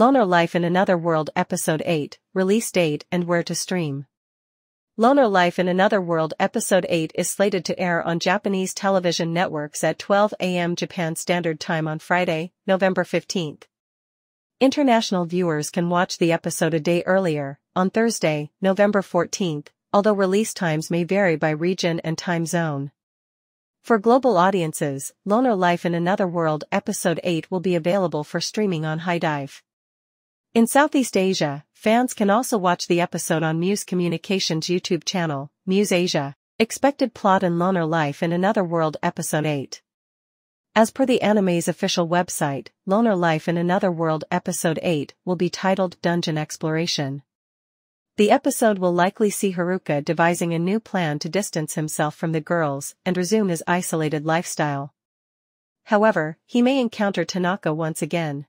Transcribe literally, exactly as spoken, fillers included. Loner Life in Another World Episode eight, Release Date and Where to Stream. Loner Life in Another World Episode eight is slated to air on Japanese television networks at twelve a m Japan Standard Time on Friday, November fifteenth. International viewers can watch the episode a day earlier, on Thursday, November fourteenth, although release times may vary by region and time zone. For global audiences, Loner Life in Another World Episode eight will be available for streaming on HIDIVE. In Southeast Asia, fans can also watch the episode on Muse Communications' YouTube channel, Muse Asia. Expected plot in Loner Life in Another World Episode eight. As per the anime's official website, Loner Life in Another World Episode eight will be titled Dungeon Exploration. The episode will likely see Haruka devising a new plan to distance himself from the girls and resume his isolated lifestyle. However, he may encounter Tanaka once again.